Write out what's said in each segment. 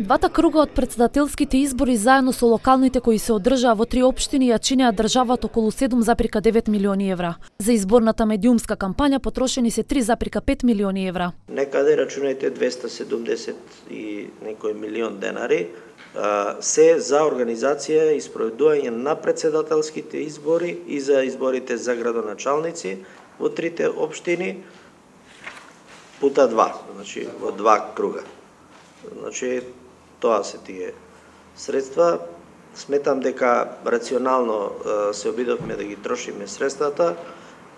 Двата круга од председателските избори заедно со локалните кои се одржаа во три општини ја чинеа државата околу 7,9 милиони евра. За изборната медиумска кампања потрошени се 3,5 милиони евра. Некаде рачунајте 270 и некој милион денари се за организација и спроведување на председателските избори и за изборите за градоначалници во трите општини пута 2, значи во два круга. Значи, тоа се тие средства. Сметам дека рационално се обидовме да ги трошиме средствата.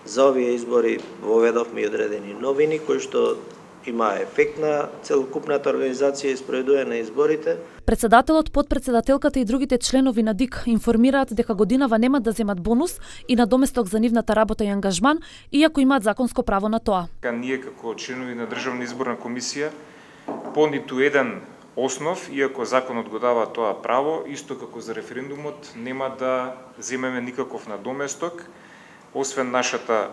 За овие избори воведовме и одредени новини, кои што има ефект на целокупната организација и спроведување на изборите. Председателот, подпредседателката и другите членови на ДИК информираат дека годинава нема да земат бонус и надоместок за нивната работа и ангажман, иако имаат законско право на тоа. Ние како членови на Државна изборна комисија по ниту еден основ, иако законот го дава тоа право, исто како за референдумот, нема да земеме никаков надоместок, освен нашата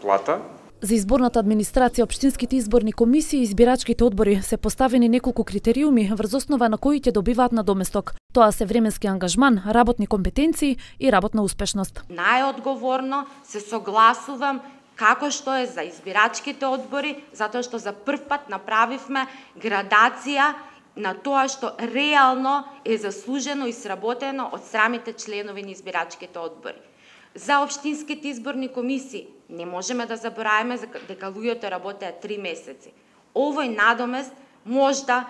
плата. За изборната администрација, општинските изборни комисии и избирачките одбори се поставени неколку критериуми врз основа на кои ќе добиваат надоместок. Тоа се временски ангажман, работни компетенции и работна успешност. Најодговорно се согласувам како што е за избирачките одбори, затоа што за прв пат направивме градација на тоа што реално е заслужено и сработено од самите членови на избирачките одбори. За општинските изборни комисии не можеме да забораваме дека луѓето работеат 3 месеци. Овој надомест можда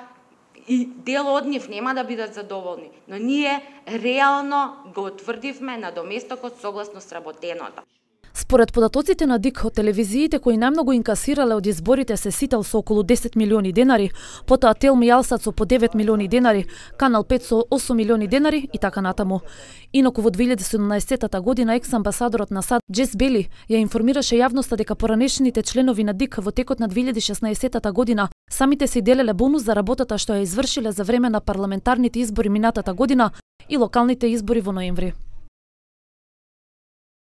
и дел од нив нема да бидат задоволни, но ние реално го утврдивме надоместокот согласно сработеното. Според податоците на ДИК од телевизиите кои најмногу инкасирале од изборите се Сител со околу 10 милиони денари, потоа Телм и Алсат со по 9 милиони денари, Канал 5 со 8 милиони денари и така натаму. Инаку во 2017 година екс-амбасадорот на САД Джес Бели ја информираше јавноста дека поранешните членови на ДИК во текот на 2016 година самите си делеле бонус за работата што ја извршиле за време на парламентарните избори минатата година и локалните избори во ноември.